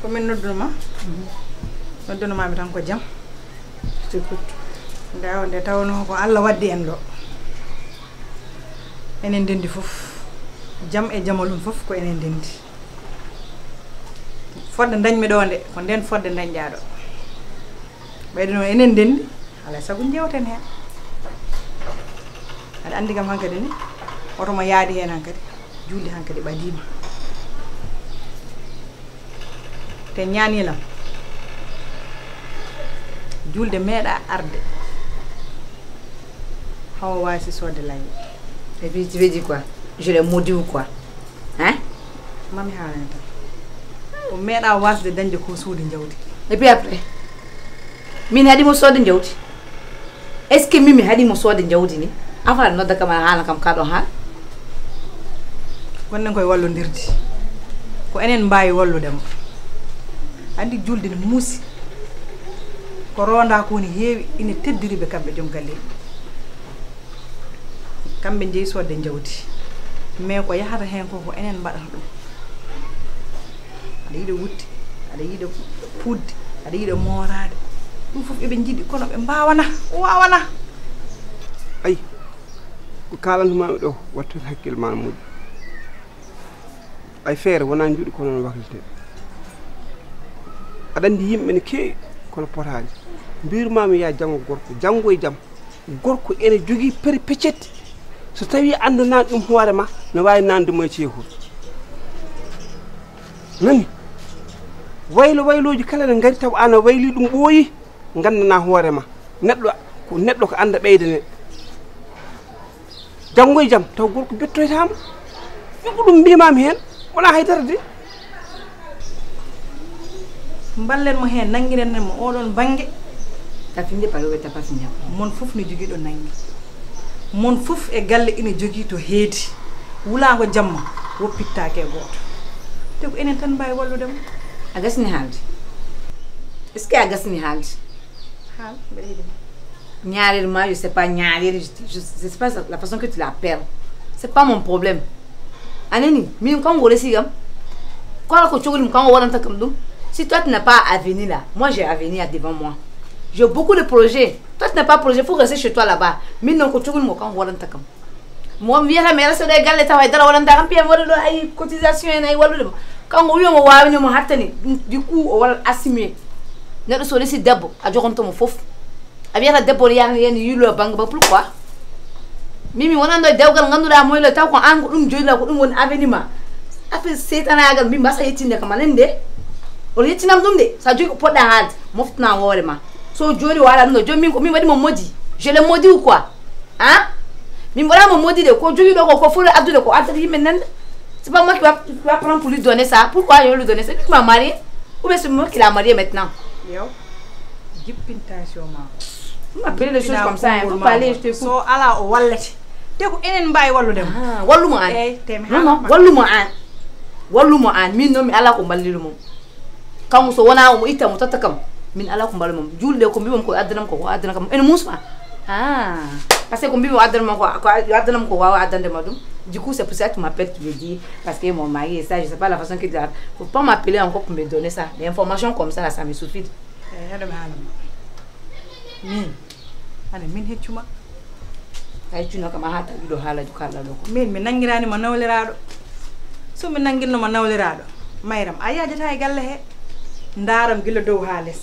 Comme nous donnons, nous donnons à mettre en quoi jam. C'est tout. D'ailleurs, des taons ont quoi Allah va dire non. En endendi fouf. Jam et jamolum fouf quoi en endendi. Fort d'endendi me donne. Quand d'endendi fort d'endendi yaro. Mais non en endendi. Allah ça vous dit au tenir. Ada andi kamu angkat ini. Orang Melayu dia angkat. Juli angkat badima. Tenyani lam julde meda arde hawa si so de lay et puis tu veux dire quoi je l'ai maudit ou quoi hein mami halanta o meda was de dande ko soudi njawdi et puis après min hadi mo soudi njawdi est-ce que mimi hadi mo soudi njawdi ni afara nodda kama halan kam kado ha wonne koy wallondirdi ko enen mbayi walludem andi julde ne musi ko ronda ko ni heewi ina teddiribe kambe jom galle kambe jeey sodde njawdi me ko yahata hen ko enen badata dum ada yide wutti ada yide puddi ada yide morade dum fof e be jiddi kono be mbawana wawana ay ko kalantuma do wattu hakkil ma muddi ay feere wona njudi kono wakilte adandi yimbe ne ke kono potaani bir maami ya jango gorko jango e jam gorko ene jogi perpétuité so tawi andana dum hoore ma no way nande mo ciihu nani waylo waylooji kala ne ngari taw ana wayli dum boyi ngandana hoore ma neddo ko anda beydene jango e jam taw gorko bettoytam ko dum bi maami hen wala haytarde mballen mo hen nangiren nem o don bangue ta finde palobe ta pass nyam mon fouf ni jogi do nangi mon fouf e galle ina jogi to heedi wula ko jamma wopitta ke goto te ko enen tan bay walludem agasni haldi est-ce que agasni haldi hal beede ñaalir ma je sais pas ñaalir je sais pas la façon que tu la perds c'est pas mon problème aneni min ko ngore sigam ko la ko chogolim ko waranta kam dum. Si toi tu n'as pas à venir là, moi j'ai à venir devant moi. J'ai beaucoup de projets. Toi tu n'as pas de projet, il faut rester chez toi là-bas. Mais non, tu ne peux pas voir ta cam. Moi, viens la mère, c'est légal, les travailleurs, on a un pied, on a une cotisation, on a une cotisation. Quand on a eu un hatten, du coup, on a assimilé. Nous sommes ici d'abord, à Joronto, mon fof. À bien la dépôt, il y a eu un banque, pourquoi? Mimi, on a eu un dégât, on a eu un temps, on a eu un jour, on a eu un avenir. Après, c'est un agal, bimba, ça y est, il y a oli tinam dumde sa jogi poda hand moftna worema so jori wala no jommi ko min wadi mo modi je le modi ou quoi hein min wala mo modi de ko jogi do ko fulu abdou de ko attali yimbe nan c'est pas moi qui va prendre pour lui donner ça pourquoi je vais lui donner c'est lui qui m'a marié ou bien c'est moi qui l'a marié maintenant yo dipintation ma vous m'appelez les choses comme ça hein vous parlez je te coupe so ala o wallati te ko enen mbaye wallu dem walluma an non non walluma an min no mi ala ko ballilu mom kamu sewana kamu ita mutata kamu min ala kumbali mum julde kumbi mum ko adana ko adana kamu ene musma ah parce que kumbi adana ko adana ko wa adana madum du coup c'est pour ça que tu m'appelles tu me dis parce que mon mari et ça je sais pas la façon qu'il a faut pas m'appeler encore pour me donner ça des informations comme ça là ça me suffit min hechuma ay tu no kama hata do hala do kala do min nangirani ma nawliraado so min nangirno ma nawliraado mayram ayadata e galle he ndaram gilo do hales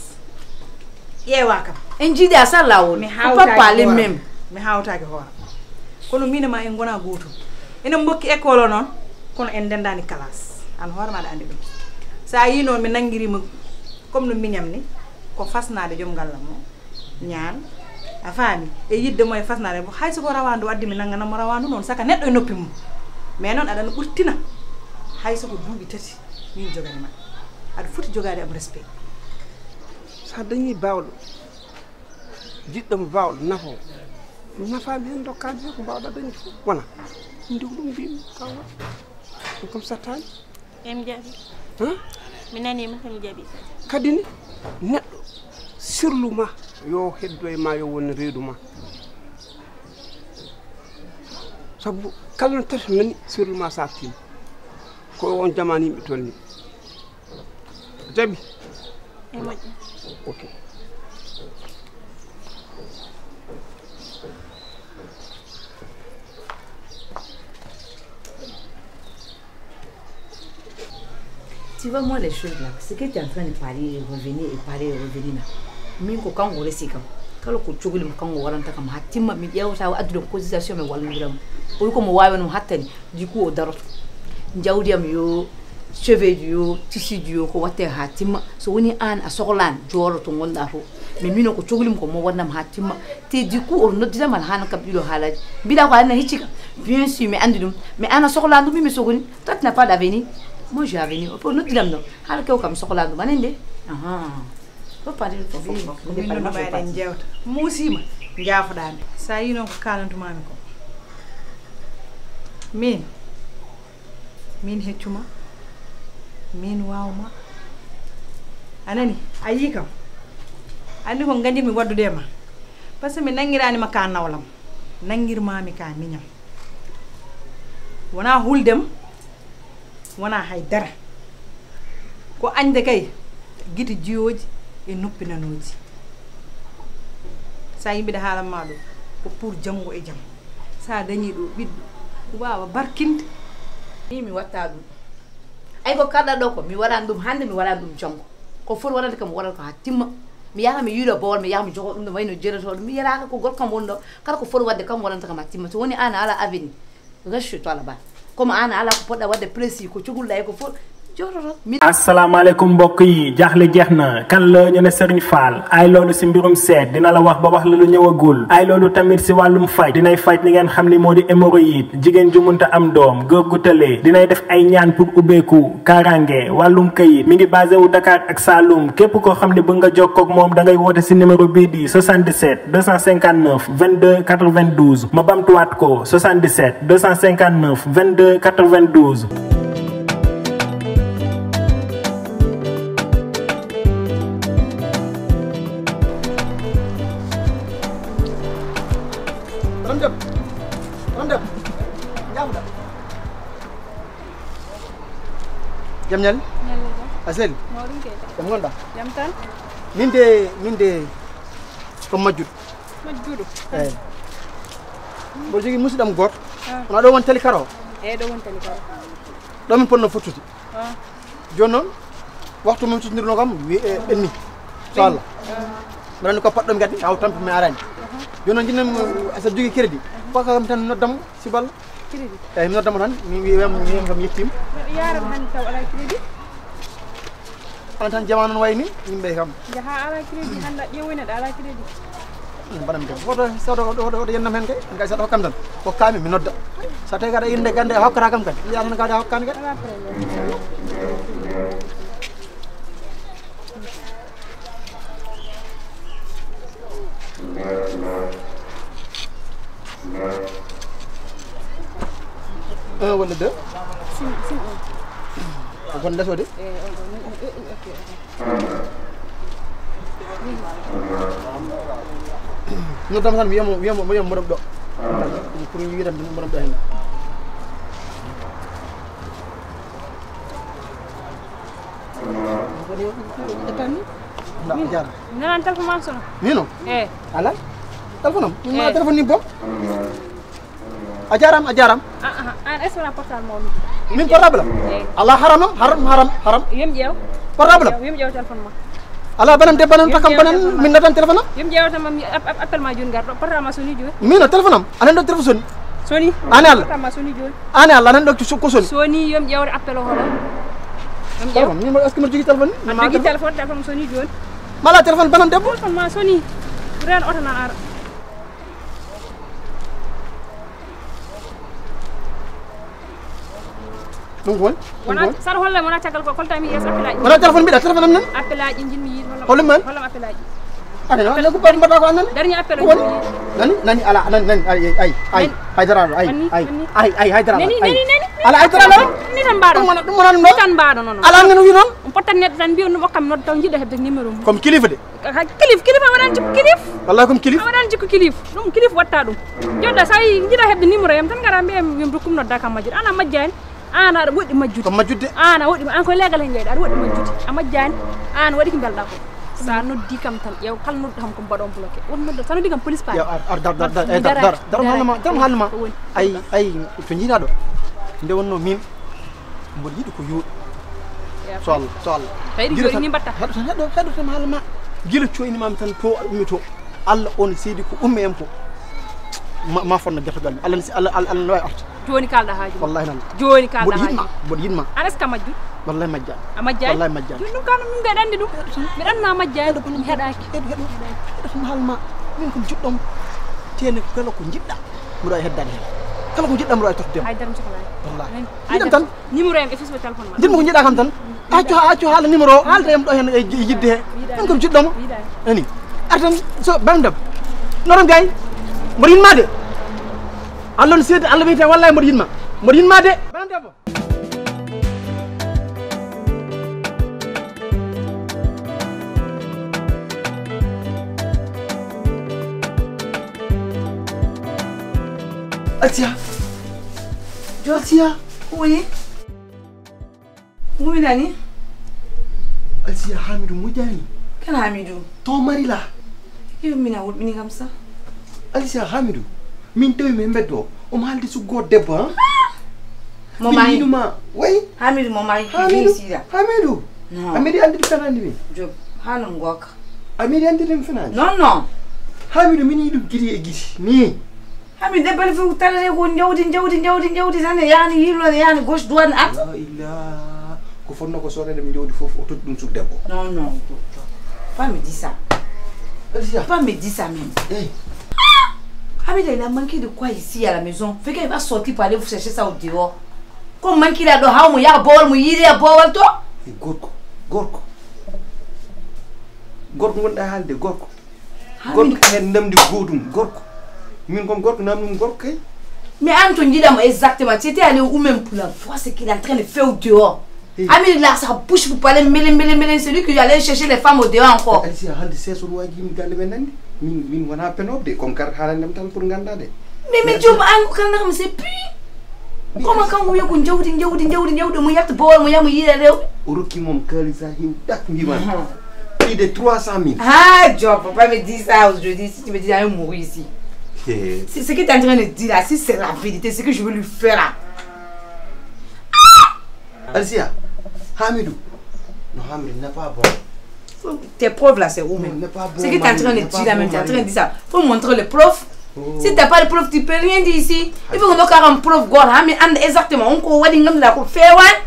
yewa kam en jidi asal lawo mi hawta parler même mi hawta ke hoora kono minema en gona goto ene mbokki école non kono en dendani classe an horma da andi dum sa yi non mi nangiri mo comme no miñam ni ko fasnaade jom galam mo ñaan a faami e yidde moy fasnaade bo hayso ko rawandu waddi mi nangana mo rawandu non saka neddo e noppi mo mais non adana burtina hayso ko duubi tati min jogani ma ad futi jogade am respect sa dañi bawlo jiddam bawlo nafo nafam hen do kadde ko bawda dañi fu wala ndum dum bi kawa comme ça tan em jabi hein minani ma tam jabi kadini neddo sirluma yo heddoy ma yo won reeduma sabu kalon termini sirluma sa tim ko won jamani mi tolni Jamie. Okay. Tu vois, moi, les choses là, ce que tu es en train de parler et revenir là. Même quand on reste comme quand on couche le quand on rentre comme hatima, mais il y a aussi à de l'opposition mais voilà nous là. Au lieu qu'on voit un hatten, du coup au darot, j'aurais mieux cheveux du tissu du quoi t'es hatima, so on est an à sorlan, joueur ton monde là-haut. Mais nous on couche le comme on voit nous hatima, t'es du coup on ne dit jamais han capable le halaj. Bila quoi on est chic, bien sûr mais andum, mais an à sorlan nous mais sogoni, toi tu n'as pas d'avenir. Moi j'ai avenir. Pour nous dire non. Alors que comme chocolat de manende. Ah. Faut pas dire pour vous. Vous ne parlez pas de jeu. Musima, jafdan. Ça y non kalan to mami ko. Min hetuma. Min wauma. Anani, ayika. Ani ko ngandi mi waddu dema. Parce que mi nangirani makan nawlam. Nangir mami kan niñam. Wana hul dem. Wana haidara ko ande kay giti jiyoji e noppi nanoji sa yimbe da halam mado ko pour jango e jam sa dañi do biddo waawa barkinde mi watta dum ay ko kada do ko mi waran dum hande mi waran dum jango ko for waran kam waran ko hatima mi yaha mi yudo bor mi yaha mi jogo dum wayno jereto dum mi yara ko gol kam wondo kala ko for wadde kam waran kam hatima to woni ana ala avenue rashito ala ba comme ana ala ko podda wadde presi ko ciugul lay ko fo jororo assalamu alaykum mbokk yi jaxle jeexna kan la ñu ne serigne fall ay lolu ci mbirum sét dina la wax ba wax la lu ñëwagul ay lolu tamit ci walum fay dinay fay ni ngeen xamni modi hémorroïde jigen ju munta am doom gogutale dinay def ay ñaan pour ubbeku karangé walum kayit mi ngi basé wu dakar ak saloum képp ko xamni bu nga jokko ak mom da ngay woté ci numéro bi di 77 259 22 92 ma bamtu wat ko 77 259 22 92 Jamnyal? Asel? Jamgonda? Jamtan? Minde comme majud. Majudu. Eh. Bo jogi musu dam gor. Na do won tali karo. Eh do won tali karo. Do min ponno fotuti. Ah. Jonnon waxtu mum ci ndirno kam wi enni. Inshallah. Mara ni ko pat dum gaddi aw tamp mi arani. Jonnon jinam asel jogi crédit. Ko kam tan no dam ci bal. Crédit ay no dama tan mi wi wam ñeem kam yettim yaaram han taw ala crédit an tan jamanon wayni ñimbe kam jaha ala crédit handa jewina ala crédit banam dem woto sado do yennam hen kay ngay sado kam tan ko kami mi nodda sa tay gada inde gande hokkara kam kan yaaron gada hokkan gade un wala deux si on lasso de no dam tan wiyam mo do pour wi dam mo do hen na tan ko man sono ni no ala telefonam ni ma telefon ni bok ajaram an esma portable mom min portable Allah haram yim jew portable yim jew telephone ma Allah banam de banam takam banam min natan telephone yim jew tam appel ma jun gar portable ma soni joy min telephone am anan do telephone soni an Allah portable ma soni joy an Allah nan do ci ko soni yim jew appel ho la yim jew min est ce que ma jogi telephone ma jogi telephone soni joy mala telephone banam de telephone ma soni ren otana ar donc won sar holle mo na tagal ko kolta mi yes appelaj wala telephone bi da telephone am nan appelaj injin mi holle man holle appelaj ana ko ban bata ko nan dernier appel nan ala nan ay haydara ay haydara ala haydara ni tan baado ni tan baado non ala ngene wi non potan net tan bi on bokam no taw jidde hebde numéro comme kilifa de kilifa wanan ci kilifa wallahi comme kilifa wanan ci kilifa dum kilifa watta dum jodda say jidde hebde numéro yam tan garambe yam dokum no daka majid ana majjan an ar wodi majjude ko majjude an wodi an ko legal en jeyda ar wodi majjude amma jani an wodi ki belda ko sa noddi kam tan yow kal noddi ham ko bodon bloqué won noddi sa noddi kam police pa yow ar dar halma ay to nyina do nde wonno min mbon yidi ko yow sol gila ni batta hadu tan halma gila coyni mam tan ko mito Allah on seydi ko umme en ko ma fonna jottal Allah Allah way arta joni kalda haaji wallahi nan joni kalda haaji bod yidma anas ka majju wallahi majja amajja wallahi majja dum kan min ga dandi dum mi danna majja do dum hedaaki dum halma min ko juddom tene kala ko jidda mura heddan hen kala ko jidda mura tokk dem ay daram soxla wallahi ay tan numéro en e fiso telephone ma dum ko jidda kam tan accu hala numéro hal dem do hen e jidde he min ko juddom ani artam so bandam noram gay morin ma de allon sed allah wiyete wallahi morin ma de bandam Atia Josia oui Mouinani Atia Hamidou Moudjani Kan Hamidou ton mari là Il mina wol mini gamsa Atia Hamidou min tewi me mbeddo o malde su god debbo han Mon mari Minuma oui Hamidou mon mari Hamidou Hamidou andi dum tan andi min Job hanum gok Hamidou andi dum finani Non Hamidou mini dum giri e giri ni Hamidou debal fu talale ko njawdi tan yani yilo yani gauche douane ak La ilaha ko fonno ko sore dem njawdi fofu o toddi dum su debbo Non pas me dire ça Pas me dire ça même Hamidou il a manqué de quoi ici à la maison Fait qu'il va sortir pour aller vous chercher ça au dehors Comme manqué là dans ya bol mu yire bol to Gorko ngonda halde gorko Gorko hen namdi godum gorko min comme gorko namdum gorko kay Mais Anto ndidam exactement tu étais allé où même pour la voir ce qu'il est en train de faire au dehors Hamidou là sa bouche pour parler mêlé c'est lui qui allait chercher les femmes au dehors encore Ici halde seso do wagi mi galle men nandi min wana penobde comme car halandam tan pour ganda de mais djum angu kan nakam c'est puis comment kan wuyo ko njawdi mu yatt bol mu yamu yire rew uruki mom kalisa hiw tak mbima plus de 300 000 ah job papa me dit ça aujourd'hui si tu me dis j'allais mourir ici c'est ce que tu es en train de dire là si c'est la vérité ce que je veux lui faire là Alzia Hamidou non Hamidou n'est pas bon Tes preuves là, c'est où même C'est que tu es en train de dire là même, tu es en train de dire ça. Faut montrer les preuves. Si t'as pas de preuves, tu peux rien dire ici. Il faut qu'on ait un preuve, quoi. Mais exactement, on court, on la cour fait ouais.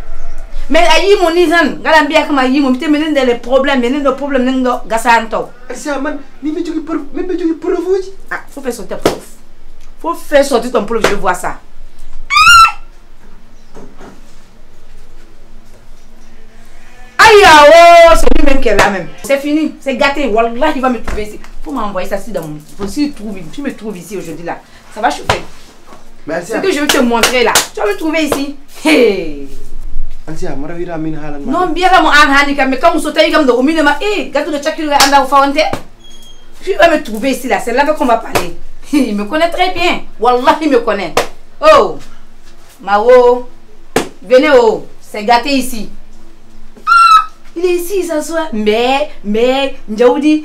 Mais aïe mon isan, galam bien comme aïe mon, tu me donnes des problèmes, mais nos problèmes n'ont pas gassanto. C'est un man, mais tu preuves. Ah, faut faire sortir preuve. Faut faire sortir ton preuve, je vois ça. C'est lui-même qui est là même. C'est fini, c'est gâté. Wallah, il va me trouver ici. Faut m'envoyer ça ici dans mon. Si tu me trouves ici aujourd'hui là, ça va chauffer. C'est que je veux te montrer là. Tu vas me trouver ici. Hey. Non, bien là mon handicap, mais quand on saute comme de au minimum, eh, gâteau de chacun anda au fonte. Tu vas me trouver ici là. C'est là qu'on va parler. Il me connaît très bien. Wallah, il me connaît. Oh, Mao, venez oh, c'est gâté ici. Il est ici, il s'assoit. Mais, Ndiaoudi,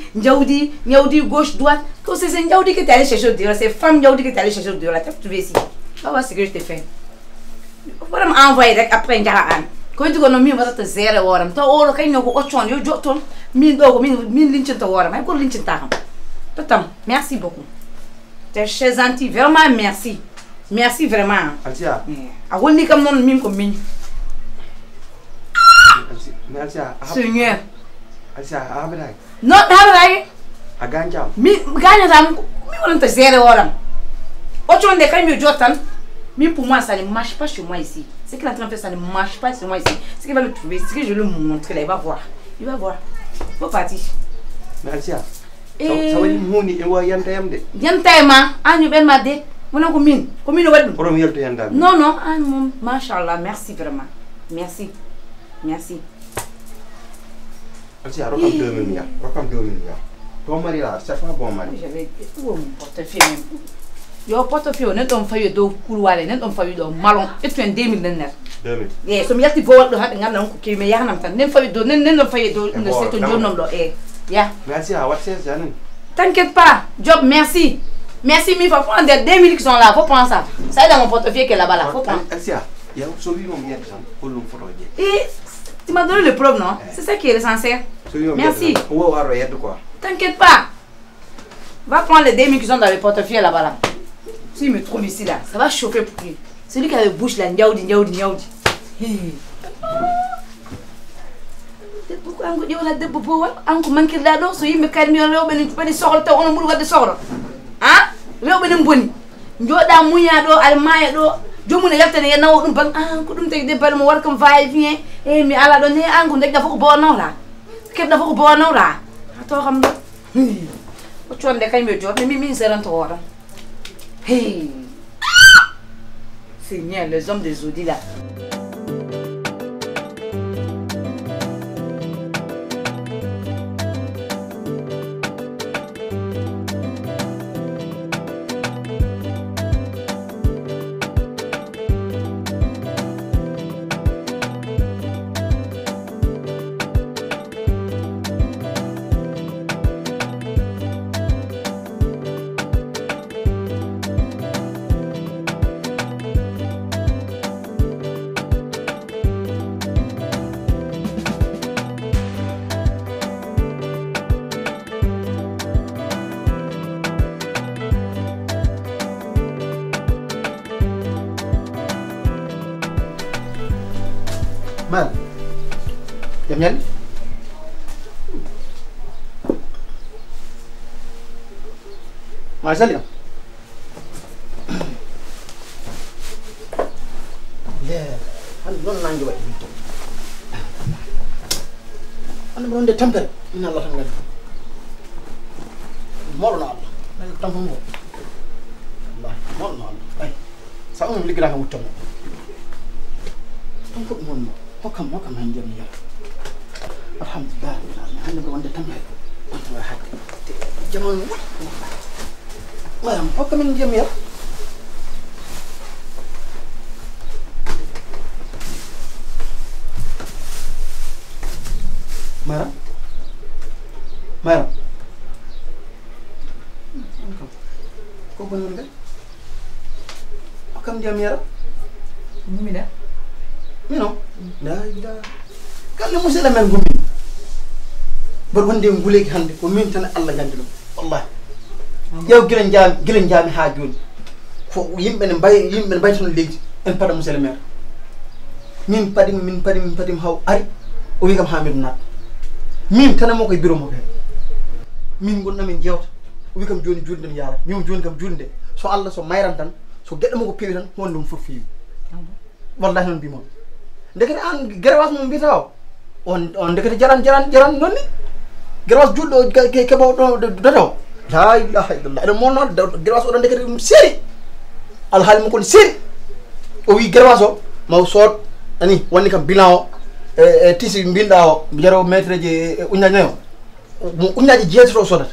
gauche, droite. C'est Ndiaoudi que t'es allé chercher au dehors. C'est femme Ndiaoudi que t'es allé chercher au dehors. Tu vas trouver ici. Tu vas voir ce que je t'ai fait. Voilà, m'envoyer après Ndiaoudi. Quand tu connais mieux, on va te zérer. Tu as au cas où tu as merci beaucoup. T'es chez Anti, vraiment merci. Merci vraiment. Atia. Agouni comme non, mime comme mine. Seigneur. Non, Habrai. Aganja. Mi gagnam. Mi on te zéro oram. Autre on déclare mieux Jordan. Mais pour moi ça ne marche pas chez moi ici. C'est qu'il est en train de faire ça ne marche pas chez moi ici. Ce qu'il va me trouver, ce que je lui montre là, il va voir. Il va voir. Faut partir. Merci. Ça va dire moni et wa yantayamde. Yantayma, anyu ben made. Mona commune. Commune wad. Premier to yanda. Non, an mon machallah, merci vraiment. Merci. Merci. Merci à Rokam 2 milliards. Rokam 2 milliards. Ton mari là, c'est pas bon mari. J'avais tout mon portefeuille. Your portfolio net on fire do Kuruale, net on fire do Malon, it's when Damien Nenner. Yes, so me have to go out the hat and I'm not cooking me. I'm then for you do, then for you do in the second job number. Eh, yeah, merci, what says Janin? T'inquiète pas, job, merci. Merci, mais il faut prendre des 2000 qui sont là, faut prendre ça. Ça est dans mon portefeuille qui est là-bas, là, faut prendre. Merci, il y a absolument rien de gens. Et tu m'as donné le preuve, non? C'est ça qui est l'essentiel. Merci. T'inquiète pas. Va prendre les 2000 qui sont dans le portefeuille là-bas, là. S'il me trouve ici, là, ça va chauffer pour lui. Celui qui a la bouche, là, niaoudi, niaoudi, niaoudi. Pourquoi il y a des bobos? Il manque de la dose, il me calme, il ne peut pas les sortir, on ne peut pas les sortir. Ah, leo benim boni. Njoda munya do almaya do. Jomu ne yafta ne nawo dum ban an ko dum tay de bal mo war kam vaivien. Eh mi ala do ne an ko nek da foko bono la. Kep da foko bono la. To kam do. O chonde kay me job mi min seran to wora. Hey. Seigneur, les hommes des Zodi là. Nhân mà rất liệu anh luôn mang như vậy anh muốn để thăm thật là lo thằng này mòn nọ này trong phòng ngủ lại mòn nọ đây sáng hôm nay đi ra không chồng không phụng mòn nó cầm hành gì vậy. Alhamdulillah, anda berwanda tangga. Untuk rahat. Jangan. Malam, apa kami diam ya? Malam, malam. Kau bangun kan? Apa kami diam ya? Minum dah. Minum. Dah. Kalau musuh lemah gumi. Berbuat dia menggulek handi, komentan Allah jadilah, Allah. Ya gilan jam hajun. Kau yim benembai sun lej, empat musuh lemah. Min padim hau ari, ubi kam hamil nak. Min tanah mau kibiro mau ke. Min guna min jauh, ubi kam jual dem yara, min jual kam jual de. So Allah so mayran tan, so get mau kepilihan, mau lumfur fiu. Wallah non bimon. Dekat an gerwas mau bintau, on dekat jalan noni. Geras judo ke bawah dado. La ilaha illallah. Ada mono geras orang dekat siri. Alhal mukun siri. Owi geraso mau sort ani wani kam binao tisi bindao jaro metre je unyanyo. Unyanyo je tro sodat.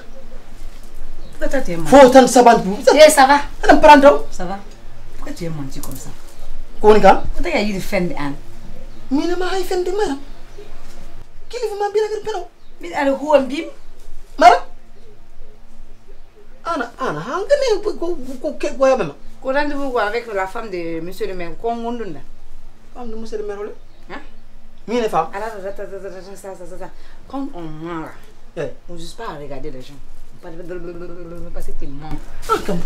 Pourquoi tu es mon? Faut tant savant. Yes, ça va. Adam prendre. Ça va. Pourquoi tu es menti comme ça? Koni kam? Pourquoi tu as eu de fende an? Mina ma hay fende mara. Kilifu ma bina gerpero. Min ada huan bim, mana? Anak, hangkan ni kau yang mana? Kau rendezvous avec la femme de Monsieur le Maire, kau ngundun dah. Femme de Monsieur le Maire, hah? Mine femme. Alors, quand on mange, on ne juste pas à regarder les gens. Pas parce que tu mens.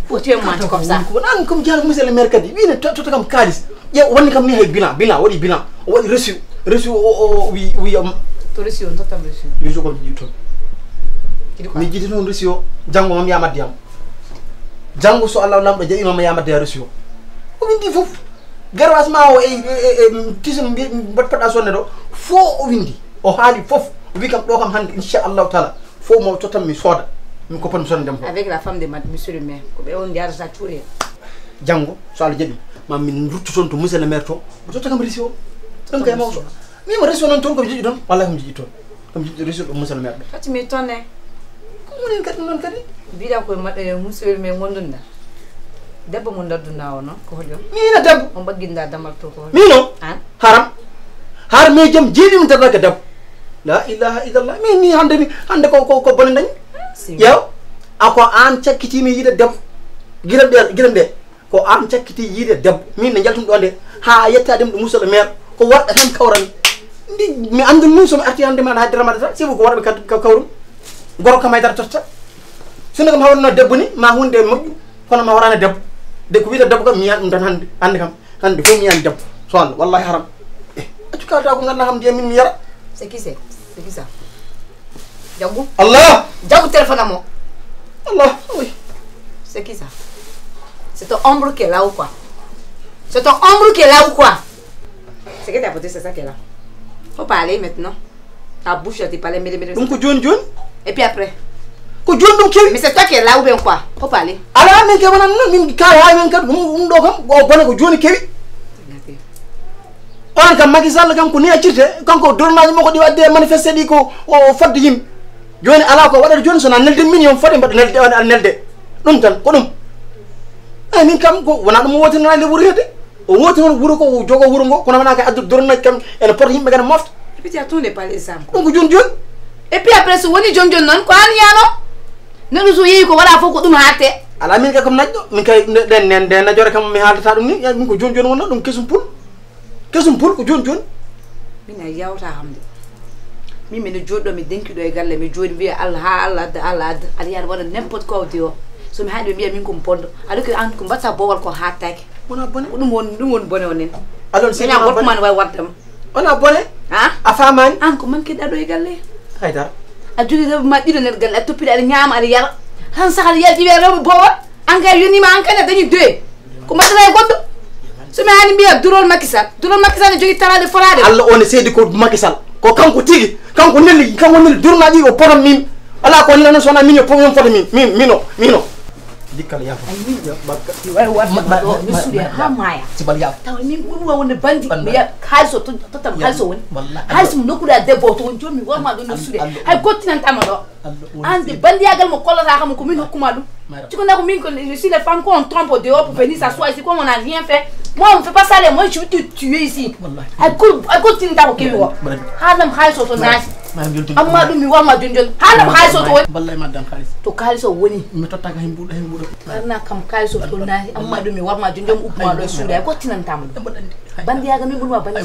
Pourquoi tu es menti comme ça? Nan, comme diable Monsieur le Maire kadi, mine tu comme calis. Ya, wani kami hay bilan, wadi reçu, oui. To reçu on tata reçu yusu ko yuto mi jidi non reçu jango mam yama diam jango so Allah lam do je imam yama de reçu ko windi fof garwas ma o e tisum bat pat asone do fo o windi o haali fof wi kam do kam hande insha Allah taala fo mo totam mi soda mi ko pon son dem avec la femme de monsieur le maire ko be on diar sa touré jango so Allah jebi mam min ruttu ton to monsieur le maire to totta kam reçu donc ay mo so. Mais je suis en train de me dire que tu m'étonnes. Comment est-ce que tu m'as dit? Je suis en train de me dire que tu m'as dit. debbo mo ndaduna wono ko holjo mi na debbo on bagginda damal to ko mi no haram har me jam jeli mi tata ka debbo la ilaha illallah mi ni hande ko bolen dañ yow ako an cakkiti mi yida debbo giram de ko an cakkiti yida debbo min na jaltum do de ha yetta dem do musal mer ko warda tan kawran ndi mi andu musum arti hande man haddira madata sibu ko warbe kawrum goro kamay dar totta sunu kam hawno debbo ni ma hunde mabbu kono ma warana debbo de ko wiida debbo kam mi an tan hande kam hande ko mi an debbo son wallahi haram atuka ta ko ngana kam de min mi yara c'est qui ça jagu allah jagu téléphone amo allah oui c'est qui ça c'est ton ombre qui est là ou quoi c'est que t'as apporté c'est ça qui est là faut parler maintenant ta bouche là, t'es pas les mêmes donc John et puis après mais c'est toi qui es là ou bien quoi? Faut parler. Alors, mais que ne nous soyez ko wala foko dum haté ala min ka kam najdo min kay den na jore kam mi halata dum ni min ko jonjon wona dum kesum pul ko jonjon min ay yawta hamde mi men joddo mi denki do e galle mi jodi bi allah ali yar wona n'importe quoi audio so mi hande bi min ko pondo alors que an ko batsa bowal ko hatake wona boné dum won boné wonen alors c'est na workman way watam wona boné hein afaman an ko man ke dado e galle hayda ajude do ma dido ner gal atoppi da nyaama ala yar han saxal yar di wero bo an ga yoni ma an kana dañu de ko ma dara goddo so me hani biya durol makisal jogi talade forade alla on seedi ko makisal ko kanko tigi kanko nelli durnaji o porom min ala ko lana sona min pom yom fodim min mino dikal ya ay min do bakka ti way wat ni sudiya hamaya ci bal ya taw min bu wone bandi ya khalso totam khalso won khalso no kuda debbo to won jommi worma do no sudiya hay continental ma do ande bandi yagal mo kolata xam ko min hokuma dum ci ko nako min ko si les femmes qu'on trompe dehors pour venir s'asseoir ici comme on n'a rien fait moi on ne fait pas ça les moi je veux te tuer ici ay continental ko kewi wo halam khalso to nas amma dum mi worma do jom halam khalso to won wallahi madam khalis to khalso woni mi totta ka himbu karena kam kaiso tolna amma dum mi warma jom upma do suuda ko tinan tam bandi yaga mi bulwa bandi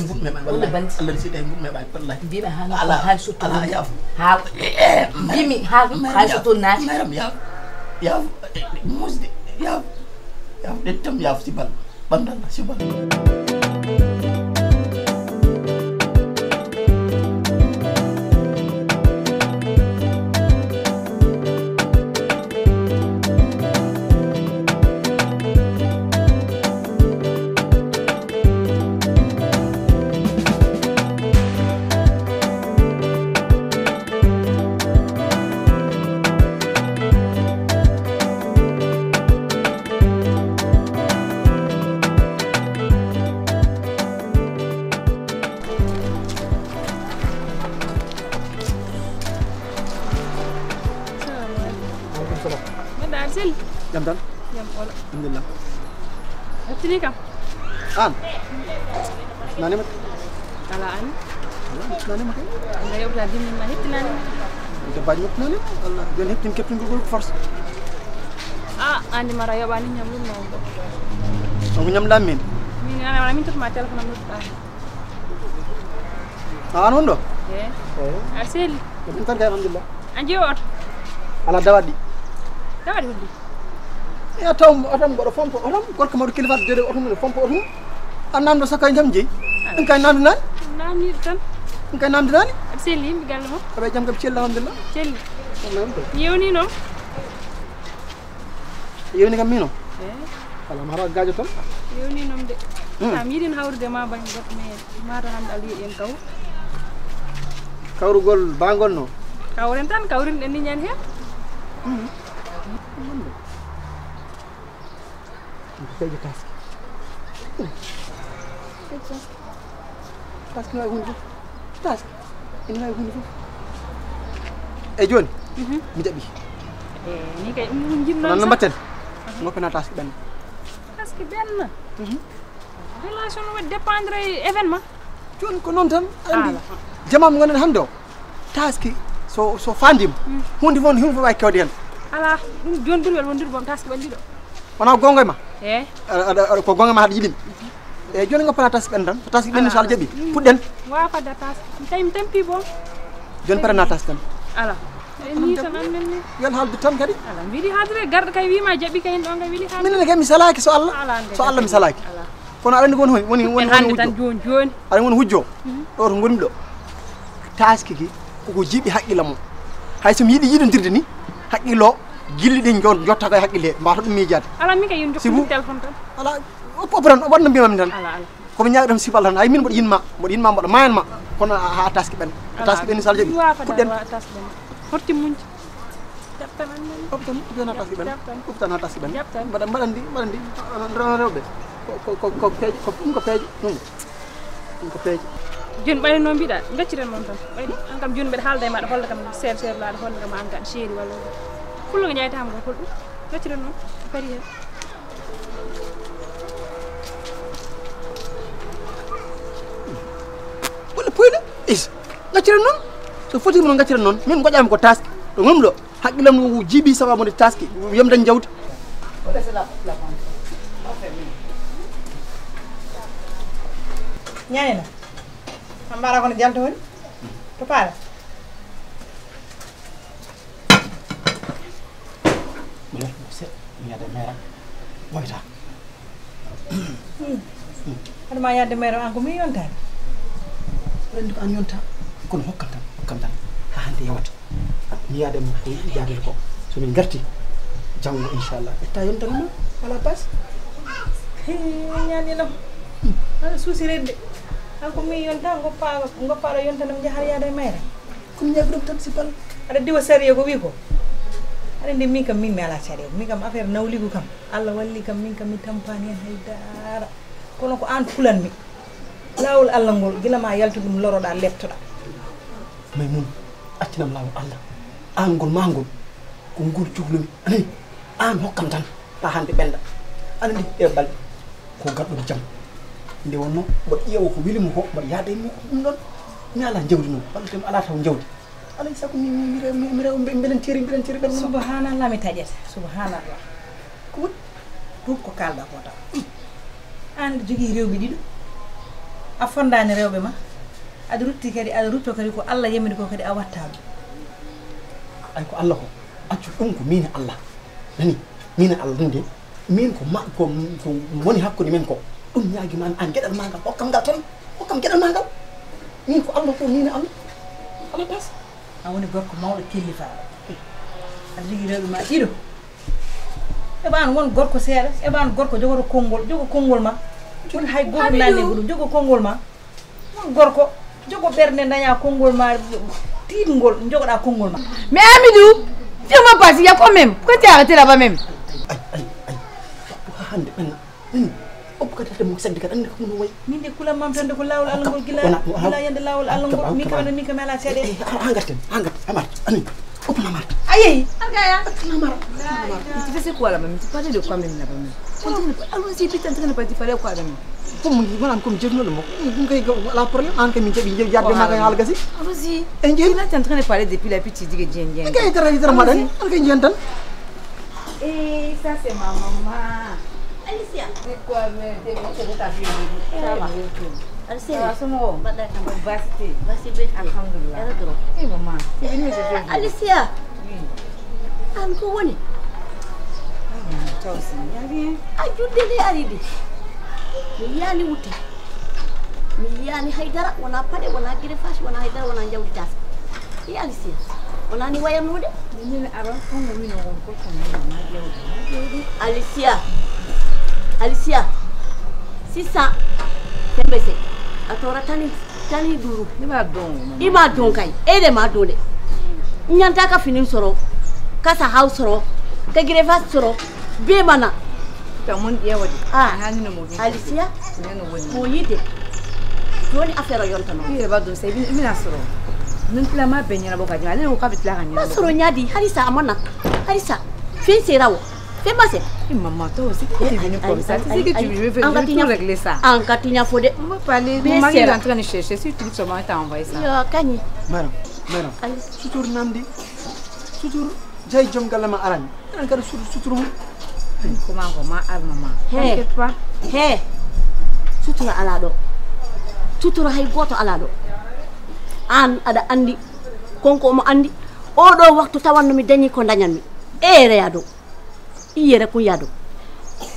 bandi Allah si day mbul me bay wallahi bi ba hala kaiso tolna ya ha bi mi ha kaiso tolna ya musdi ya detam ya sibal bandal sibal andi mara yobani ñam lu nongo ngu ñam lamin ni nga wala min tut ma téléphone am tut ah non do asel ko tan kay alhamdulillah anji wot ala dawadi wudi ya taw otam godo fompo otam gorko ma do kilifat jode otam do fompo otam annam do sakay ñam ji en kay nandu tan en kay nandu tan asel yimbi galmo abay jam gam ci alhamdulillah celli yewni no yewni kam mino ala mara gaajo tan yewni nom de am yidin hawrude ma bañ got me ma do hamdal yi en kaw kawrugol bangol no kawren tan kawrin en ni ñan he task na hundu task inna hundu e joni mi jabi ni kay ngim non non batel ngopenata task ben parce que ben relation wa dépendre événement cion ko non tan andi jamam ngonen hando taski so fandim hundi won himbe way kawde hen ala dum jondur wel wondur bom taski bandido wana gongoy ma ada ko gonga ma hada yidin joni nga pala taski ben tan taski ben inshallah jabi pudden wa fa da taski tay tempi bom joni para na taski tan ala ni tan men ni yal haldu tan kadi ala wili hadre garde kay wi ma jabi kay ndonga wili hadre min nga mi salaki so Allah mi salaki kono arani gon hoy woni hande tan joni arani won hujjo do to ngoni do taski ki ko jibi hakkila mo hay so mi yidi yidondirde ni hakkilo gilli din jon jotta kay hakkile mbato dum mi jaati ala mi kay yon jokko telephone tan ala oppo bran wonna bi mam tan ala ko mi nyaadam sibal tan ay min bod yinma bod mayan ma kono ha taski ben sal jabi pudden horti munci japtan taski ben barandi robe ko peej jun baye no mbida ngacciren mom tan baye ankam jun be halday ma holda kam ser la holda kam an gan chéri wala kullu nyaay tam ko kullu ngacciren mom bari hen wala poyna is ngacciren non so foti mo ngacciren non min ko jam ko taski do ngum do hakilam wu jibi sama mo taski yam dañ jawti wala c'est la femme ñane na ambara ko jalta woni to para mala se mi ada mera boyta ada ma ya de mera an ko mi yonta rendu an yonta kon hokkam tan ha hande yawata mi ya dem jagal ko so min garti jango inshallah eta yonta no wala pass ñani no ala susi redde aku miyon ta ngo para yon tanam jahari ada mere kum nyagrum tan sipal ada diwa sariyo go wi ko ada ndimi kam min mala sariyo mi kam affaire nawli go kam Allah walli kam min kam mi tampani haydara kono ko an fulan mi lawul Allah ngol gila ma yaltudum loroda lettoda may mun accinam lawu Allah an ngol mangol ko ngol cuglumi ani an hokkam tan pa hande benda andi e bal ko gaddum jam nde wonno bo yewu ko wilimu ko bo yaade mi ko dum don mi ala jawdi non parce que ala taw jawdi ala isa ko mi rew mbelen tiri ben subhanallah mi tajeta subhanallah ko dum ko kalda ko taw and jogi rewbe dido a fondani rewbe ma ad rutti kadi ad rutto kadi ko Allah yemmi ko kadi a wattaam ay ko Allah ko accu dum ko min Allah nani min Allah dum de min ko ma ko woni hakko ni men ko dum nyaagi man an gedal mangal hokkam gedal mangal min ko Allah ko min Allah pass a woni gorko mawdo kellifa alli reedu ma dido e ban won gorko seeda e ban gorko jogo kongol ma won hay gorko nanne budum jogo kongol ma won gorko jogo berne daña kongol ma tiidngol jogoda kongol ma mais Amidou fima pass ya quand même pourquoi tu as arrêté là-bas même ay hande ben opkata te mo sandi kat andi ko no way min de kula mam tan de ko lawul alangol gila la yande lawul alangol mi ka mala sede hangat amar ani op na mar ayi angaya na mar tu sais quoi là même tu parles de quoi même là-bas même on dit peut-être en train de parler quoi là même comme voilà comme je ne le mot on kay la problème en que mi jabi jabi ma kay halgasi aussi en je là tu en train de parler depuis la petite digue djien kay tra madame en kay djien tan eh ça c'est ma maman Alicia, quoi mais tu veux ta vie. Ça va. Alicia, ça me rend. Vas-y, alhamdoulillah. Eh maman, c'est venu aujourd'hui. Alicia. Oui. Am ko woni. Toi aussi, ya bien. Ajudé les aridi. Mi yani wuté. Mi yani haydara wala pade wala gire fash wala haydara wala njawdi tas. Yi Alicia. Wala ni wayam no de. Ni ni aron ko mi no won ko ko ma jawdi. Alicia. Alicia, sisa, tembese, atora tani duru. Ima don kai, ede ma dole. Nyanta ka finin soro, kasa house soro, ka grevas soro, be mana. Tamun dia wadi. Ah, hani no mo. Alicia, mo yide. Doni afero yonta no. Ile ba don sai mina soro. Nun pla ma benyana boka jana, ne ko ka bitla ganya. Soro nyadi, harisa amana. Harisa, fin serawo. Fe mase. Maman, toi aussi, tu es venue comme ça. Tu sais que tu veux tout régler ça. Maman, parler. Mon mari est en train de chercher. Si tu dis seulement, il t'a envoyé ça. Madame, madame. Sutur Nandi. Sutur. J'ai jom galama aran. Encore sutur. Comment, maman? T'inquiète pas. Hé. Sutur alado. Sutur hay goto alado. An ada andi. Konko mo andi. Odo waktu tawan mi deni ko ndanyami. Ere ado. Iyere ko yado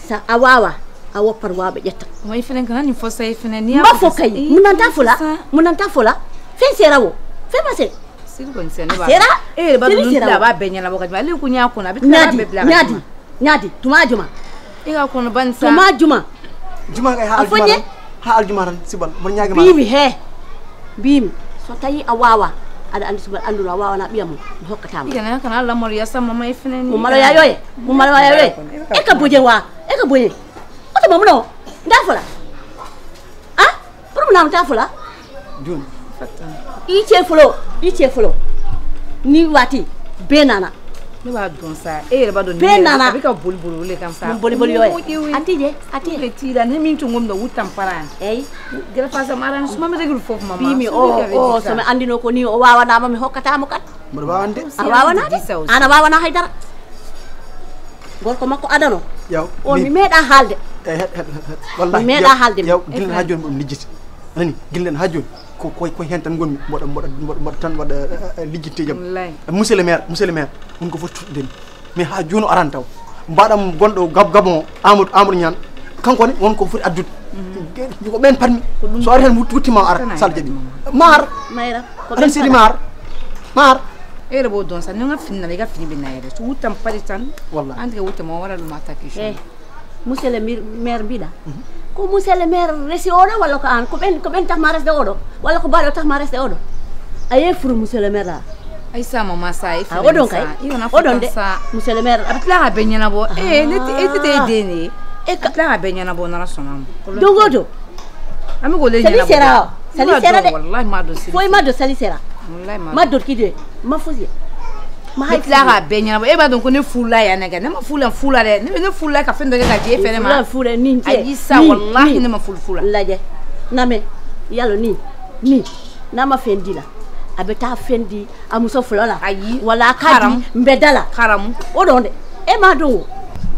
sa awawa awo parwa be jetta moy fenen kan ni fossa e fenen ni ma fokay munanta fola fen serawo fen masel silgon sene ba sera e ba dun da ba benya la bokaj ba le kunya ko na bitara be bla nyadi tumajuma e ga ko no ban sa tumajuma juma ga ha aljuma ran sibal mon nyaage ma bimi he bimi so tayi awawa ada andi sibal andu awawa na biamu hokkatama ken na kana Allah mor ya sama mai fenen ni mala yayoye mala yayoye e ka boje wa e ka boje o to mamuno ndafola ah problem na ndafola dun i che folo ni wati benana ni ba don sa e re ba don ni benana bi ka bulbulu le kam sa bulbulu yoy ati le tira ni min tungum do wutam paran ey gra fa sa maran suma me regul fofu mama bi mi o so me andino ko ni o wawa na ma mi hokkata mo kat mo wawande ana wawa na haydara gorko makko adano yaw o mi meda halde wallahi mi meda halde yaw gilen ha joni mi lijjiti nani gilen ha joni ko hen tan gonmi modo tan wada lijjiti jam monsieur le maire mun ko fottudde mi ha joni aran taw badam gondo gabgabon amadou nyan kanko ne won ko foti addude ko ben patmi so ar hen wuttima ar sal jadi mar mayra ko ben sidi mar ere bo don sa nga finna ga fini binayre so wutam paritan wallahi ande wutama wala lu mata kisho monsieur le maire bida ko monsieur le maire resi odo wala ko an ko ben tax mares de odo wala ko baro tax mares de odo aye furu monsieur le maire ay sa mama sa ifa odon kay odon de monsieur le maire abtla benyana bo neti deni e ka la benyana bo na sonam dongodo ami ko le nyana salisera de wallahi ma do salisera ma dor kide ma fosi ma hay clara benyana e ba donc ne fula ya naga ne ma fula de ne fula ka fendo ga je fere ma fula ni ayi sa wallahi ne ma fula laje na me yalo ni na ma fendi la abeta fendi amuso fula la ayi wala kadi mbedala karam o donde e ma do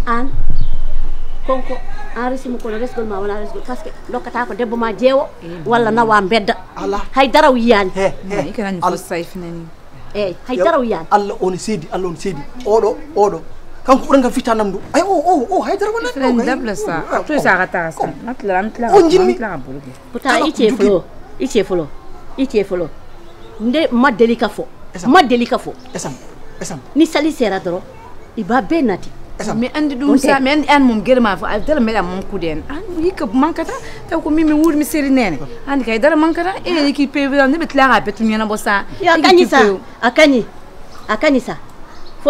an konko arisi mu ko resgol ma wala resgol parce que lokata ko debbo ma jeewo wala nawa bedda hay daraw yani e kan ni fossaif nani e hay daraw yani Allah on sedi odo kanko buran ka fitanam du ay o hay daraw wala ko ndabla sa to sa gata sa natla burge puta ichefolo nde ma delika fo esam ni sali sera doro iba benati me andi dum sa me andi an mum germa fa dara me dam mum kuden an yika mankata taw ko mimi wur mi seri nene andi kay dara mankata e yiki pevela ne betla ha betu nyana bosa ya akani sa fo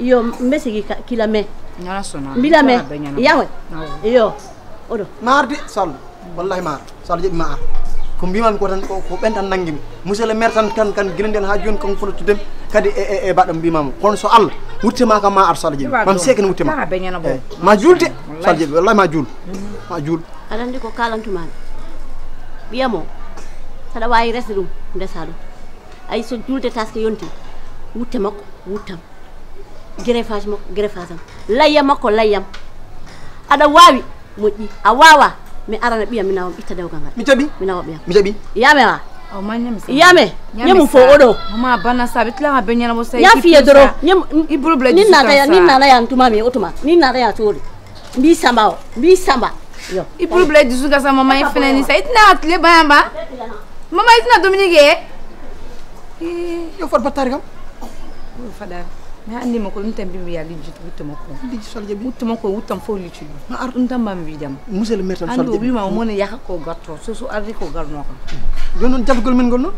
yo mesegi kila me nyana sona bila me yawe yo odo mardi sal wallahi sal je ma ko biman ko tan ko ben tan nangimi monsieur le maire tan kan gilenden ha joni kan fulu tudem kadi e badam bimam kon so Allah wutema ka ma arsal je man seken wutema ma julde sal je wallahi ma jul alandi ko kalantuman biyamo sada wayi resdum ndesado ay so julde taske yonti wutema ko wutam greffage mako layam ada wawi moji awawa mi arana biya mi nawam itta dew gangal mi jabi yamela o mannem sa yame nyam fo odo mama bana sabit la benyana mo say yafi edoro nyam ibrobla ni nada ya ntuma mi otuma ni nada ya todi bi samba yo ibrobla dizuga sa mama ifene ni say itna atle bamba mama itna dominique yo for batari kam fada mi andi mako dum tembi mi yali jitu wutuma ko wutam fo litu ma ardum tambam bi jam monsieur le maire tam solde bi ma mona yakha ko gatto so ardi ko garno ko donon jafgol men gol non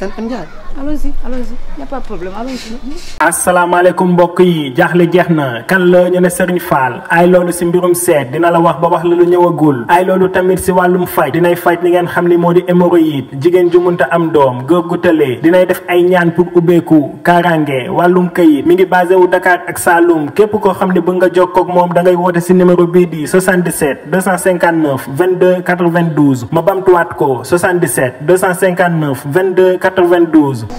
tan jaal allons-y y a pas de problème allons-y assalamu alaykum mbokk yi jaxle jeexna kan la ñu ne Serigne Fall ay lolu ci mbirum seet dina la wax ba wax lu ñewagul ay lolu tamit ci walum faj dinay faj ni ngeen xamni modi hémorroïde jigen ju munta am doom goor gu tele dinay def ay ñaan pour ubbeku karange walum kayit mi ngi basé wu Dakar ak Saloum képp ko xamni bu nga jokk ak mom da ngay woté ci numéro bi di 77 259 22 92 ma bamtu wat ko 77 259 22 92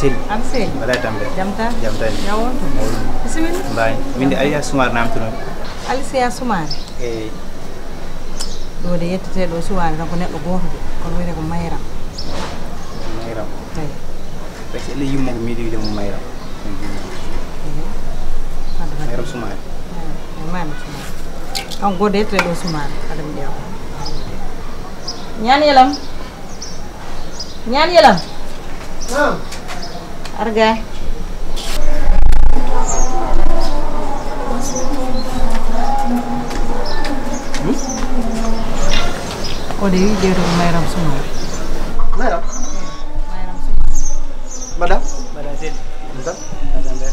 Sil, amsil, balatambe, jamta, nyawon, bismillah, baik, mindi ayah Sumar nam tuh, Alicia Sumar, dua dia itu saya dua Sumar, aku naik logo, kalau ini aku Mayram, pasti lu mau mindi udah Mayram, Mayram Sumar, mana Sumar, kamu gue dia itu dua Sumar, ada dia, nyanyi lem, harga Dewi dia rumah Mayram Sumar. Mayram Sumar. Badam Zin. Bentar. Badam deh.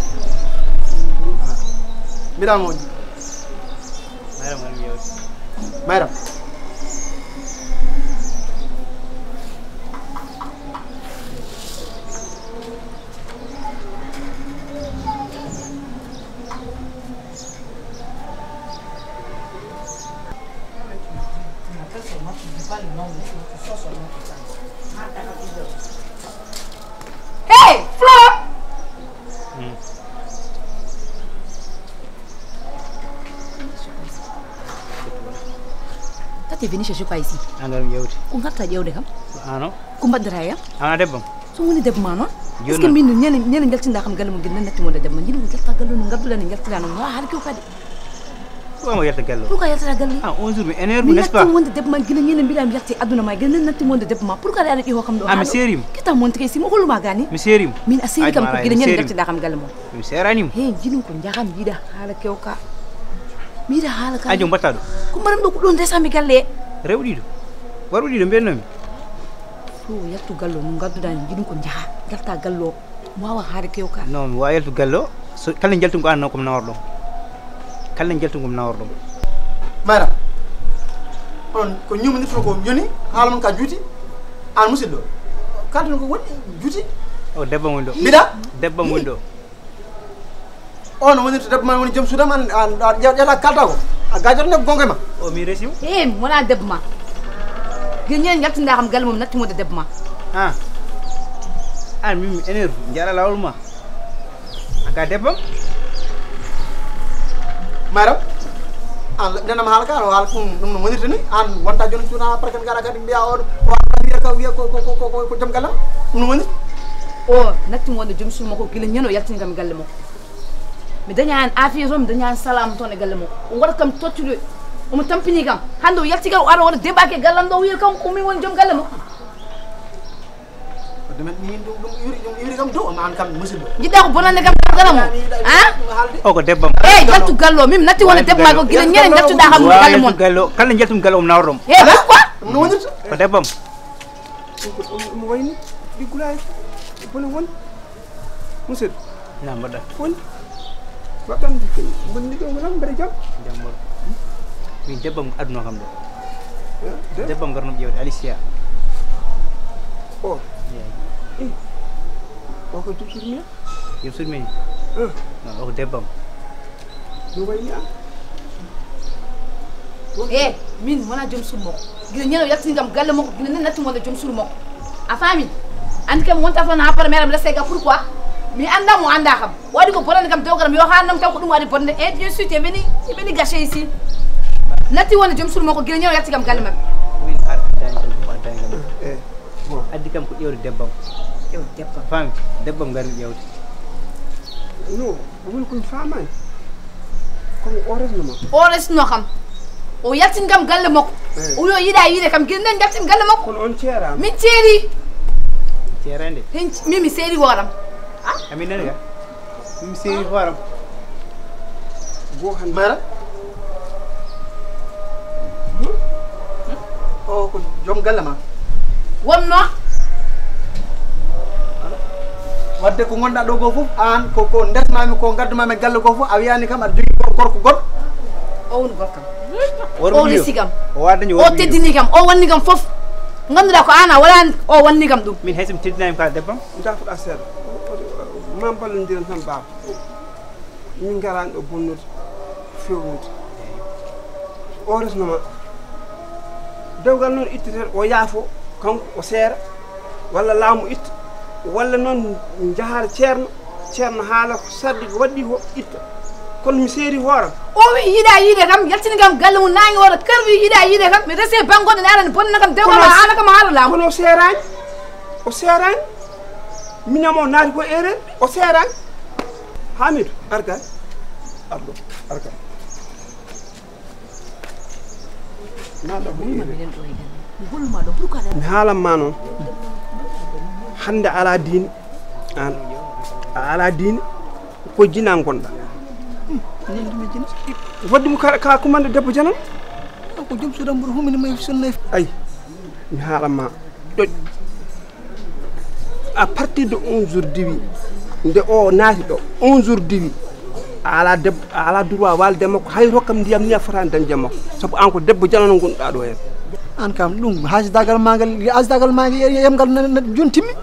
Bilang mau. Mayram. Vini chercher pas ici. Andam yawde. Ko ngatta yawde kam? Ano. Ko badara ya? Ana debam. So ngoni deb ma non? Est-ce que mindu ñene ngel ci ndaxam galam gi na natti mo deb ma ñi ngel ta galu ngab la ngel ta lañu ha ko fadi. Ko ma yerta galu. Pourquoi yerta galu? Ah un jour bi énerve n'est-ce pas? Natti mo deb ma gina ñene mbiram yerti aduna ma gina natti mo deb ma pourquoi la di ho kam do. Ah miserim. Kita mo ntre ci mo xolu ma gani. Miserim. Min asiri kam ko gina ñene ngel ci ndaxam galam. Miseranim. He jinu ko ndaxam gi da hala kewka. Mira hala ka. Ajum batado. Ko maram do ko don desa mi galle. Rewdido warudi do benami so yattu gallo mo gaddu dani jidun ko jaha galta gallo mo wa haare kew ka non wa yattu gallo so kala jeltum ko annako na wardum kala jeltum ko na wardum mara on ko nyum ni froko yoni halam ka juti an musiddo kaddu ko woni juti o debba mo do bida debba mo do on woni to debba man woni jom sudam an jala kalta ko agajor ne gongema o mi resiu eh wala debma gëñël ñatt ndaxam gal mom natti mo debma ah ah mi enerve jara lawulma aga debam maro al dana ma halka wal kum dum no monitani an wanta jonu tuna parkan gara ga dimbiya or ko jam galam no monit o natti mo jom sul mako gël ñëno yatti ngam gal mom mi dañan afiya som dañan salam to ne galmo ngor kam tottu um tampini kam hando yatti gaw aro wona debake galam do wir kam umi won jom galmo dama ni ndum yuri kam do man kam musul jidda ko bonane kam galmo ha o ko debam eh gattu gallo mim natti wona debma ko gila ñene gattu da xam galmo gallo kala jaltum galom na worom eh quoi no wonut ko debam um wayni di gulay bonu won musul na mbada won bakam dikki bun dikko ngam bari jam jamor mi debam aduna kam do debam garnam jewde Alicia oh eh o ko tubsurmi yo surmi o debam do wayni eh min wona jom sul mako gila ñenew yatti ngam galle mako gila natti mo jom sul mako a fami andi kam wonta fana par meram la sega pourquoi mi anda mo anda xam wadi ko bolan kam dogaram yo hanam taw ko dum wadi bonne et je suis venu ibeni gâché ici natti wona jom sul mako gila ñew yatti kam galle mak min ar dañu ko dañu eh bon addi kam ko yewri debam fam debam gar yewti no bul ko faman ko oresno xam o yatti ngam galle mako o yo yida yide kam gila ñew yatti galle mako kon on tiera mi tieri tierande mimi seri woram amin nana mi sey waram go han mara o ko jom galama wonno wadde ko gonda do go fof an ko ko ndesmami ko gaddamami galle go fof a wiyani kam a jogi gorko god o woni gorkam o woni sigam o wadani o teddini kam o wonni kam fof nganduda ko ana wala o wonni kam dum min haysim teddinami ka debbam dafuda seeda mam ballondiran tan baba min garan do bonnude fewnude o resnoma dewgal non ittiter o yaafo kanko o seera wala laamu itta wala non jahar cerno haala ko sardi waddi ho itta kon mi seeri horam o wi yida kam yaltini kam gallamu naangi wora kar wi yida kam mi rese bangodo naran bonna kam dewgal haala kam haala laamu kono o seeraan minamo naati ko erreur o seeraan hamid arga nada buri golma do buruka da halam ma non hande ala din ko jinan gonda nendumi jin waddi mu ka kumande debbo janan ko jom sudam bur humini may sunna ay mi halam ma do a partir de 11 jours diwi nde o naati do 11 jours diwi ala droit walde mako hay rokam ndiyam ni afran dan jamako sabu an ko debbo janano gonda do hen an kam dum haaji dagal mangal yemgal juntimi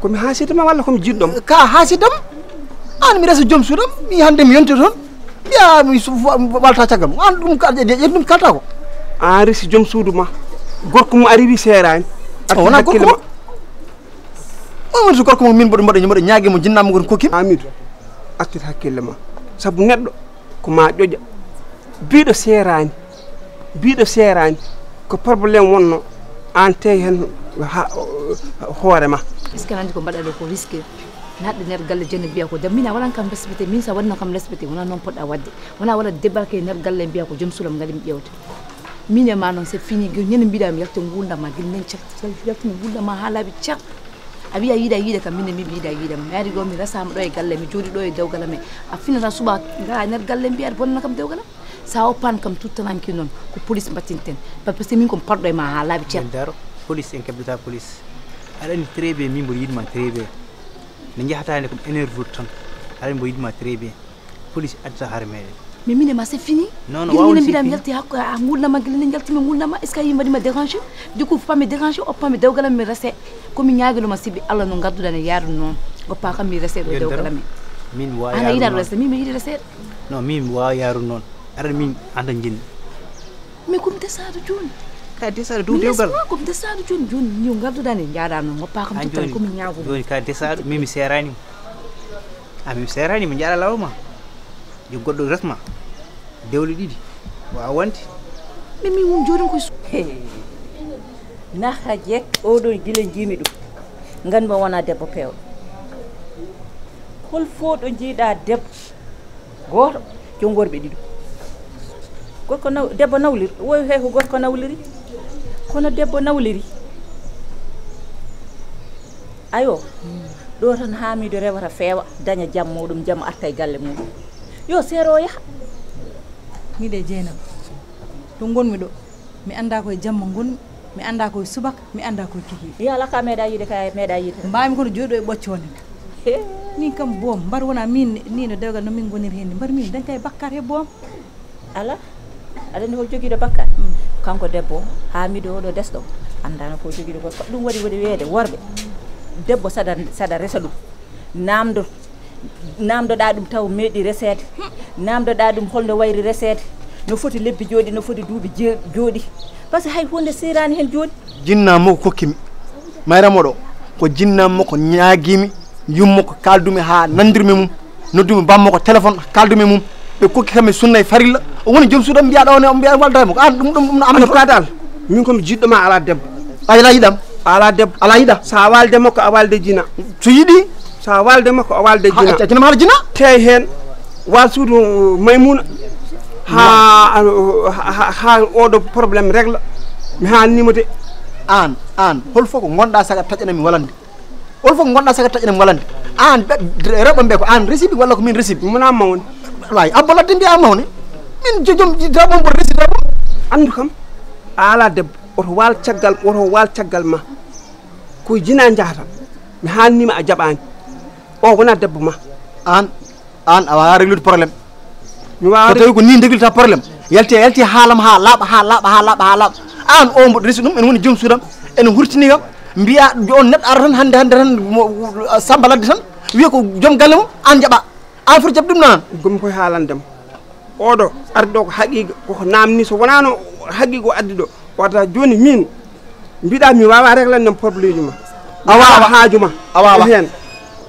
ko mi haasitama walla ko mi jiddom ka haasitam an mi reso jom sudam mi hande mi yonte ton biya mi walta tagam an dum ka dum kata ko an resi jom sudu ma gorko mu ariwi serani wona gorko o wonso gorko mo min bodo nyaade nyaage mo jinnam gon kokki amid akit hakkille ma sabu neddo ko ma joja biido serani ko problème wonno an te hen hoore ma risque nandi ko badade ko risque nadde ner galle jenna biya ko damina walan kam respecté min sa wonna kam respecté wona non podda wadde wala débarquer ner galle biya ko jom sulam ngadim ƴewta mine ma non c'est fini geu ñen mbida mi yakto ngunda ma gel nen ciak yakto ngunda ma halabi ciak abiya yida kam minne mi biida yida maari go mi rasama do e galle mi jodi do e dewgal am a finata suba ga ner galle biya bonna kam dewgal sa o pan kam tuttanam ki non ko police batinten parce que min ko pardo e ma halabi ciak ndaro police en kabita police alani très bien mi mo yidma très bien ni njahataane ko énerve tan alani mo yidma très bien police adda harme mais mine ma c'est fini non wawni bidam yalti hakko ngulna ma gel ni yalti mi ngulna ma est-ce que yima dima déranger du coup pas me déranger o pas me dewgalam mi resé ko mi ñaaguluma sibi alla no ngaddudan yaaru non o pas kam mi resé do dewgalam min wa yaaru ana yida resé mi yida resé non mi wa yaaru non ara min anda jindi mais comme te sa do joni ka desado do dewgal ko comme te sa do joni joni ñu ngaddudan yaada non o pas kam tan ko mi ñaagu joni ka desado mi serani a mi serani mi jaara lawma yo goddo resma dewli didi wa wanti mi mi won jodon ko na hajek odo gile jimi dum ganba wona debbo pew hol fodo jiida debbo goto jongorbe didi gorko naw debbo nawliri woy he ko gorko nawliri kono debbo nawliri ayo do tan haamido rewata feewa daña jam modum jam artay galle mudum yo sero ya mi de jeenam to gonmi do mi anda ko jamma gon mi anda ko subak mi anda ko kiki ya la ka meda yide mbaami ko jodo e boccone ni kam bom bar wona min ni no dewgal no min gonir hen bar min dankay bakkar he bom ala adani ho jogi do bakkar kanko debbo haamido do desdo andana ko jogi do ko dum wadi wede worbe debbo sada resadu namdo namdoda dum taw meedi resede namdoda dum holno wayri resede no foti lebbi jodi no foti duubi jodi parce que hay honde sirani hen jodi jinna mo kokkimi mayramo do ko jinna mo ko nyaagimi yummo ko kaldumi ha nandirmi mum noddumi bammo ko telephone kaldumi mum be kokki kam sunnay farilla woni jom sudam biya do ne on biya walda mo an dum amna ko dal min ko mi jiddoma ala debbo ay la yidam ala debbo ala yida sa walde mo ko awalde jina so yidi sa walde mako a walde jina ha jina ma jina tey hen walsudu maymuna ha odo problème règle mi hanimote an hol foko gonda saga tajana mi walande hol foko gonda saga tajana mi walande an rewbe be ko an recibi wala ko min recibi mona ma won wallahi abba ladde biya ma woni min jojom dabon bo recibi dabon andu kam ala debbo oto wal tiagal ma ko jina njahata mi hanima a jabani Oh, on a des bouma. An, on régler le problème. Nous avons réglé le problème. Yelti halab. An, on risque nous, nous sommes sur et nous retenons. Mbia, on net arran hand sambaladisan. Wiko jom galam anjaba. Afur jabdum nan. Gum koy halandam. Odo ardo hagi ko namni so wonano hagi go addido wata joni min mbida mi wawa reglan nam problème awa haajuma awa hen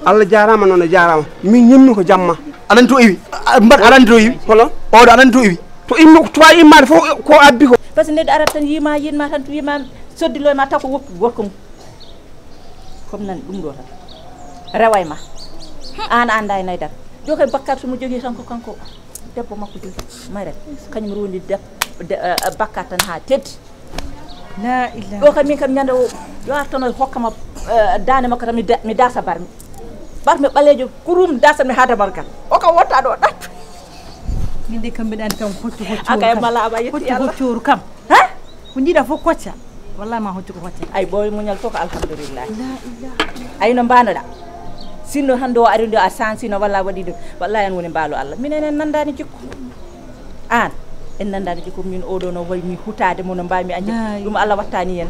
Allah jarama non jarama min ñemmi ko jamma ananto ewi mbar ananto ewi holo odo ananto ewi to immo to ay imma fo ko abbi ko parce que ned arab tan yima yinma tan yima soddi lo ma tako wop gorkom comme nan dum do tan reway ma an anday nay dal joxe bakkar sumu jogi sanko kanko debbo makko jogi mare kanyum rondi deb bakkar tan ha teddi la ilaha do kami kam nyande yo artano hokkama daane makko tan mi darsa barmi balejo kurum darsa mi hada barka o ka wotta do dat ni de kam be dan tan hoccu akay mala aba yetti yalla hoccu kam ha kundi da fo kocca wallahi ma hoccu ko hoccu ay boy munyal to ko alhamdulillah la ilaha ay no bana da sinno hando arindo a sansino wallahi wadi do wallahi en woni balu Allah minen en nandani jikko an en nandade ko min odo no way mi hutade mo no mbami anya dum Allah wattani en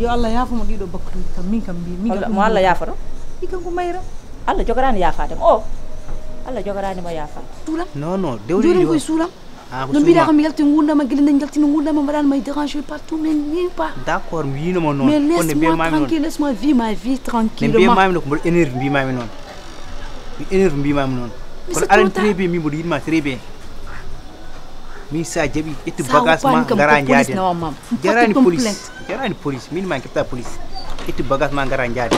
yo Allah yafuma dido bakku kam bi mo Allah yafara ikam ko mayra Allah jogorani yafatam o Allah jogorani ma yafa tulam non dewri dewri ko sulam non bi da ko mi galti ngunda ma gilina galti ngunda ma badan may déranger partout mais ni pas d'accord mi no non on ne bien mami non laisse-moi vivre ma vie tranquillement bien mami non ko énerve bi mami non énerve bi mami non ko aran très bien mi bodi ma très bien misa jabi itu bagas ma garan jadi jarani polis min man kita polis itu bagas ma garan jadi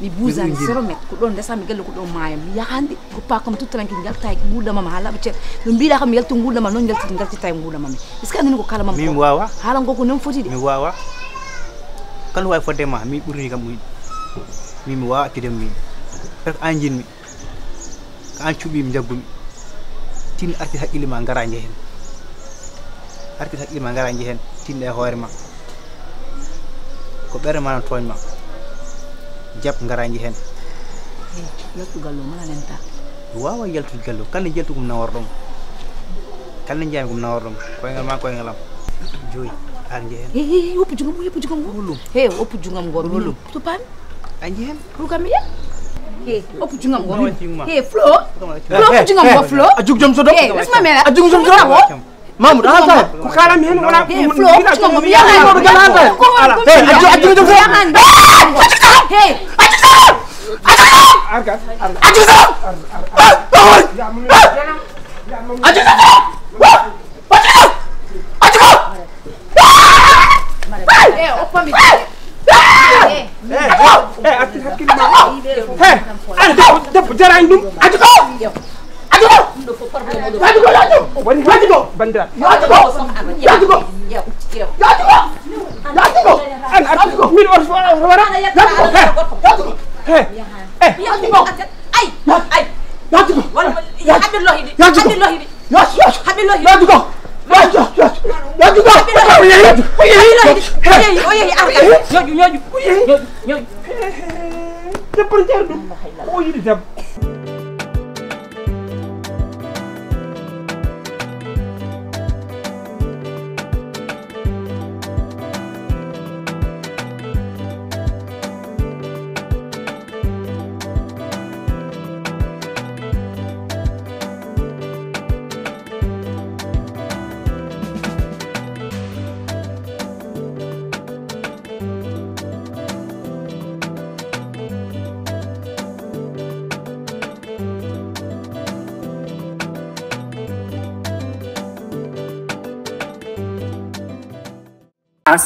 mi buza ni soromet ko don desa mi gelle ko don mayam ya hande ko pa comme tout tranquille ngal tay nguda mama hala be no mbida xam yel to nguda mama non ngal ci tay nguda mama est-ce que andene ko kala mama mi wawa hala ngoko non foti de mi wawa kan way fodde ma mi burni kam mi wawa tidem mi rek anjin mi kan cubi mi jaggumi tin arti hakili ma garan jehen artita ilma ngarangi hen tinde hoore ma ko bere ma toñ ma japp ngarangi hen yeltu gallo ma lenta waawa yeltu gallo kan yeltu gum na wordum kan njaami gum na wordum ko ngal ma ko ngalam joy angi hen oppu jugam wulum he oppu jugam ngor wulum to pan angi hen rugam ya he oppu jugam ngor he flo oppu jugam ngor flo ajug jom so do ajug jom so do Mamu dah tahu, ku kalah mian orang pun tidak tahu. Mian orang dah tahu. Hei, aju jangan. Hei, aju Aduh,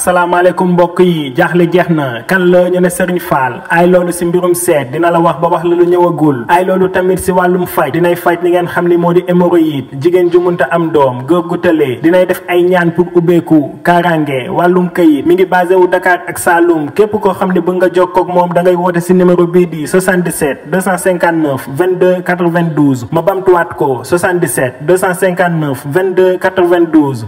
assalamu alaikum mbokk yi jaxle jeexna kan la ñu ne serigne fall ay lolu ci mbirum sét dina la wax ba wax lu ñewagul ay lolu tamit ci walum faj dinay faj ni ngeen xamni modi hémorroïde jigen ju munta am dom goor gu tele dinay def ay ñaan pour ubbeku karangé walum kayit mi ngi basé wu dakar ak saloum képp ko xamni bu nga jokk ak mom da ngay woté ci numéro bi di 77 259 22 92 ma bamtu wat ko 77 259 22 92